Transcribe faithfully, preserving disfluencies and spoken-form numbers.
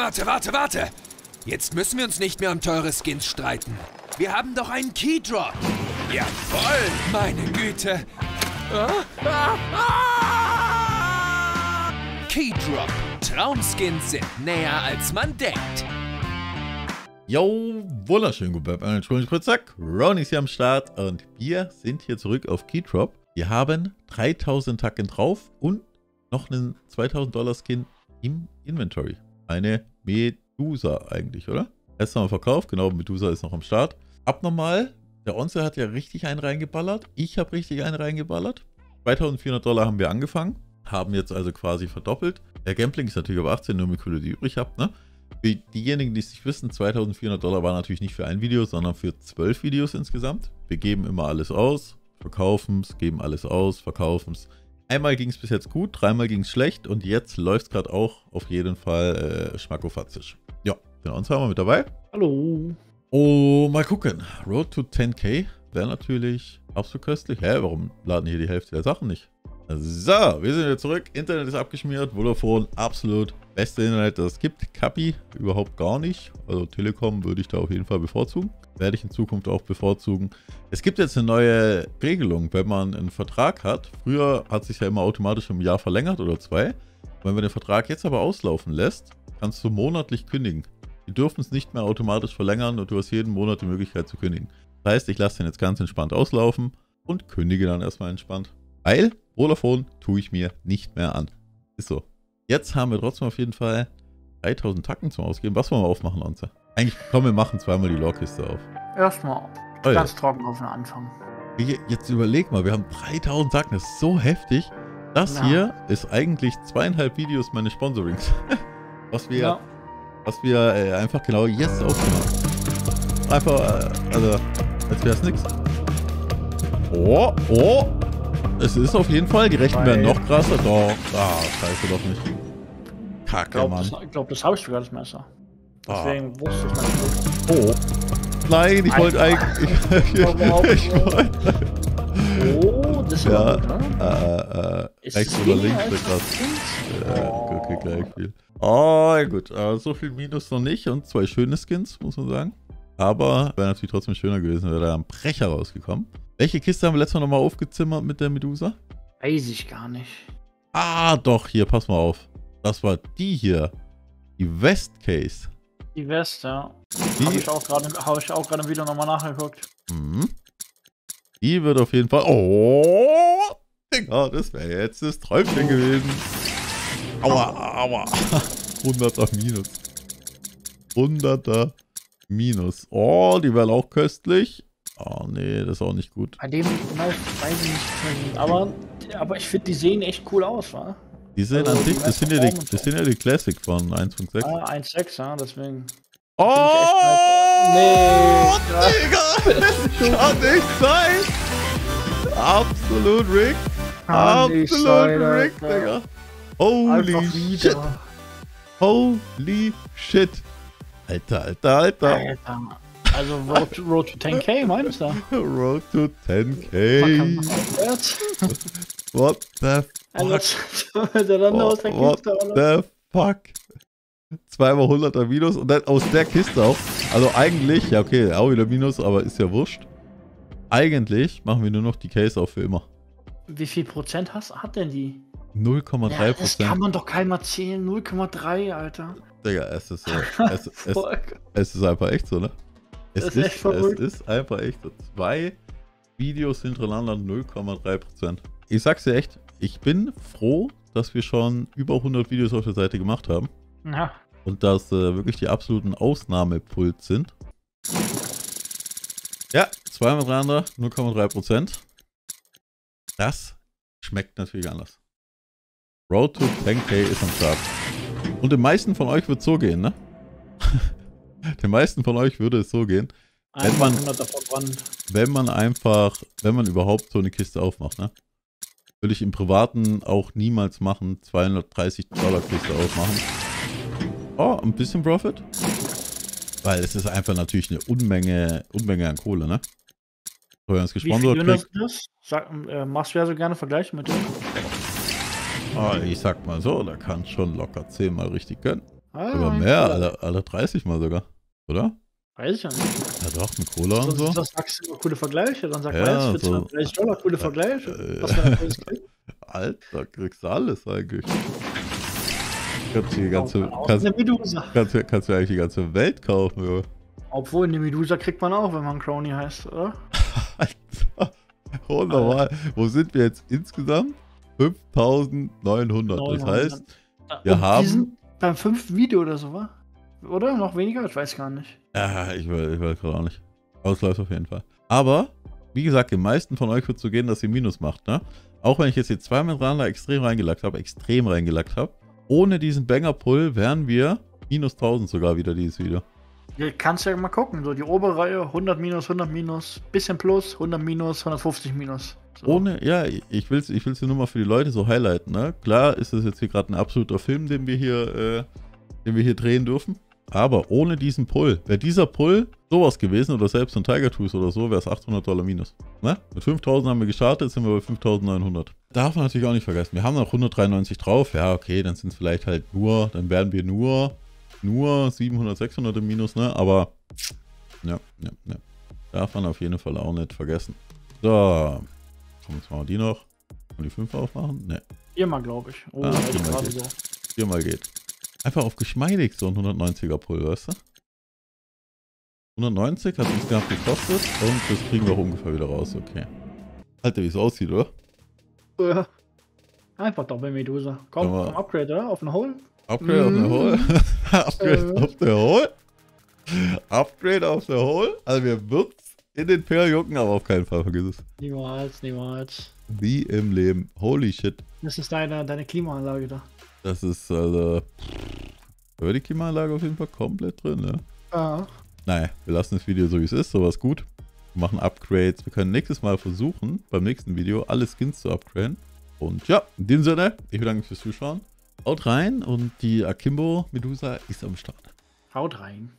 warte, warte, warte! Jetzt müssen wir uns nicht mehr um teure Skins streiten. Wir haben doch einen Key-Drop. Jawohl, meine Güte. Key-Drop. Traumskins sind näher, als man denkt. Yo, wunderschön, guten Tag. Entschuldigung, kurz zack. Ron ist hier am Start und wir sind hier zurück auf Key-Drop. Wir haben dreitausend Tacken drauf und noch einen zweitausend Dollar Skin im Inventory. Eine Medusa eigentlich, oder? Erstmal verkauft, genau, Medusa ist noch am Start. Abnormal, der Onze hat ja richtig einen reingeballert. Ich habe richtig einen reingeballert. zweitausendvierhundert Dollar haben wir angefangen, haben jetzt also quasi verdoppelt. Der Gambling ist natürlich auf achtzehn, nur mit Kühle, die ihr übrig habt, ne? Für diejenigen, die es nicht wissen, zweitausendvierhundert Dollar war natürlich nicht für ein Video, sondern für zwölf Videos insgesamt. Wir geben immer alles aus, verkaufen es, geben alles aus, verkaufen es. Einmal ging es bis jetzt gut, dreimal ging es schlecht und jetzt läuft es gerade auch auf jeden Fall äh, schmackofatzisch. Ja, den Onze haben wir mit dabei. Hallo. Oh, mal gucken. Road to zehn K wäre natürlich absolut köstlich. Hä, warum laden hier die Hälfte der Sachen nicht? So, wir sind wieder zurück. Internet ist abgeschmiert. Vodafone, absolut beste Internet, das es gibt. Kapi überhaupt gar nicht. Also Telekom würde ich da auf jeden Fall bevorzugen. Werde ich in Zukunft auch bevorzugen. Es gibt jetzt eine neue Regelung, wenn man einen Vertrag hat. Früher hat sich ja immer automatisch im Jahr verlängert oder zwei. Wenn man den Vertrag jetzt aber auslaufen lässt, kannst du monatlich kündigen. Die dürfen es nicht mehr automatisch verlängern und du hast jeden Monat die Möglichkeit zu kündigen. Das heißt, ich lasse den jetzt ganz entspannt auslaufen und kündige dann erstmal entspannt. Weil Vodafone tue ich mir nicht mehr an. Ist so. Jetzt haben wir trotzdem auf jeden Fall dreitausend Tacken zum Ausgeben. Was wollen wir aufmachen, Onze? Eigentlich, komm, wir machen zweimal die Lore-Kiste auf. Erstmal oh, ganz ja. trocken auf den Anfang. Jetzt überleg mal, wir haben dreitausend Tacken. Das ist so heftig. Das ja. hier ist eigentlich zweieinhalb Videos meine Sponsorings. was wir, ja. was wir äh, einfach genau jetzt aufmachen. Einfach, äh, also, als wäre es nichts. Oh, oh. Es ist auf jeden Fall, die Rechten werden noch krasser. Doch, ah, scheiße, doch nicht. Kacke, glaub, Mann. Das, ich glaube, das habe ich sogar das Messer. Deswegen ah. wusste ich das nicht. Oh. Nein, ich wollte eigentlich... Ich, ich, ich, ich wollte... Oh, das ja, ist ja... Äh, äh, ist rechts oder links wird das. Ja, oh. okay, gleich viel. Oh, gut. Äh, so viel Minus noch nicht und zwei schöne Skins, muss man sagen. Aber wäre natürlich trotzdem schöner gewesen, wäre da ein Brecher rausgekommen. Welche Kiste haben wir letztes Mal nochmal aufgezimmert mit der Medusa? Weiß ich gar nicht. Ah, doch, hier, pass mal auf. Das war die hier. Die West-Case. Die West, ja. Habe ich auch gerade im Video nochmal nachgeguckt. Mhm. Die wird auf jeden Fall... Oh, Digga, das wäre jetzt das Träumchen oh. gewesen. Aua, aua. hunderter Minus. hunderter Minus. Oh, die wäre auch köstlich. Oh nee, das ist auch nicht gut. Bei dem weiß ich nicht, aber, aber ich finde, die sehen echt cool aus, wa? Die sehen also an sich, das sind, ja die, das sind ja die Classic von eins Punkt sechs. Ah, eins Punkt sechs, ja, deswegen. Oh, nee, Digga, das kann nicht sein. Absolut Rick. Absolut Rick, Digga. Holy shit. Holy shit. Alter, alter, alter. Alter. Also Road to, Road to zehn K, meinst du? Road to zehn K. What the fuck? What, what the fuck? Zweimal hunderter Minus und dann aus der Kiste auch. Also eigentlich, ja okay, auch wieder Minus, aber ist ja wurscht. Eigentlich machen wir nur noch die Case auf für immer. Wie viel Prozent hast, hat denn die? null Komma drei Prozent. Ja, das kann man doch keinem erzählen. null Komma drei, Alter. Digga, es ist, es, es, es, es ist einfach echt so, ne? Es ist, ist, es ist einfach echt so. Zwei Videos hintereinander null Komma drei Prozent. Ich sag's dir echt, ich bin froh, dass wir schon über hundert Videos auf der Seite gemacht haben. Ja. Und dass äh, wirklich die absoluten Ausnahmepuls sind. Ja, zweimal hintereinander null Komma drei Prozent. Das schmeckt natürlich anders. Road to zehn K ist am Start. Und den meisten von euch wird so gehen, ne? Den meisten von euch würde es so gehen, wenn man, wenn man einfach, wenn man überhaupt so eine Kiste aufmacht, ne? Würde ich im Privaten auch niemals machen, zweihundertdreißig Dollar Kiste aufmachen. Oh, ein bisschen Profit. Weil es ist einfach natürlich eine Unmenge, Unmenge an Kohle, ne? So, wenn es gesponsert kriegt. Sag, äh, machst du ja so gerne Vergleiche mit dem? Oh, ich sag mal so, da kannst schon locker zehnmal richtig gönnen. Ah, aber mehr, alle, alle dreißig mal sogar, oder? Weiß ich ja nicht. Ja doch, mit Cola und so. Das sagst du immer coole Vergleiche, dann sag ja, ich für so zwei Dollar coole Vergleiche. Äh, was man alles kriegt. Alter, kriegst du alles eigentlich. Kannst du, die ganze, kannst, kannst, du, kannst du eigentlich die ganze Welt kaufen, oder? Obwohl, eine Medusa kriegt man auch, wenn man Crony heißt, oder? Alter, oh, normal. Wo sind wir jetzt insgesamt? fünftausendneunhundert, das heißt, wir und haben... Diesen, beim fünften Video oder so, war? Oder? Noch weniger? Ich weiß gar nicht. Ja, ich weiß, ich weiß gerade auch nicht. Ausläuft auf jeden Fall. Aber, wie gesagt, den meisten von euch wird so gehen, dass ihr Minus macht, ne? Auch wenn ich jetzt hier zweimal Randa extrem reingelackt habe, extrem reingelackt habe, ohne diesen Banger-Pull wären wir minus tausend sogar wieder dieses Video. Hier kannst du ja mal gucken, so die obere Reihe, hundert minus, hundert minus, bisschen plus, hundert minus, hundertfünfzig minus. So. Ohne, ja, ich will es ich will's hier nur mal für die Leute so highlighten, ne? Klar ist das jetzt hier gerade ein absoluter Film, den wir hier, äh, den wir hier drehen dürfen, aber ohne diesen Pull, wäre dieser Pull sowas gewesen oder selbst ein Tiger Tooth oder so, wäre es achthundert Dollar minus, ne? Mit fünftausend haben wir gestartet, jetzt sind wir bei fünftausendneunhundert. Darf man natürlich auch nicht vergessen, wir haben noch hundertdreiundneunzig drauf, ja okay, dann sind es vielleicht halt nur, dann werden wir nur... Nur siebenhundert, sechshundert im Minus, ne? Aber, ja, ja, ja. Darf man auf jeden Fall auch nicht vergessen. So. Komm, jetzt machen wir die noch. Und die fünf aufmachen? Ne. Viermal, glaube ich. Oh, ah, viermal, gerade geht. So. Viermal geht. Einfach auf geschmeidig so ein hundertneunziger Pull, weißt du? hundertneunzig hat uns gar nicht gekostet. Und das kriegen wir auch ungefähr wieder raus, okay. Alter, wie es aussieht, oder? Ja. Einfach Doppel Medusa. Komm, komm, komm, Upgrade, oder? Auf den Hole. Upgrade mm. auf der Hole. Upgrade äh. auf der Hole. Upgrade auf der Hole. Also wir würden's in den Peer jucken, aber auf keinen Fall, vergiss es. Niemals, niemals. Wie im Leben. Holy shit. Das ist deine, deine Klimaanlage da. Das ist also... Da wäre die Klimaanlage auf jeden Fall komplett drin, ne? Ja. Naja, wir lassen das Video so wie es ist, sowas gut. Wir machen Upgrades. Wir können nächstes Mal versuchen, beim nächsten Video alle Skins zu upgraden. Und ja, in dem Sinne, ich bedanke mich fürs Zuschauen. Haut rein und die Akimbo Medusa ist am Start. Haut rein.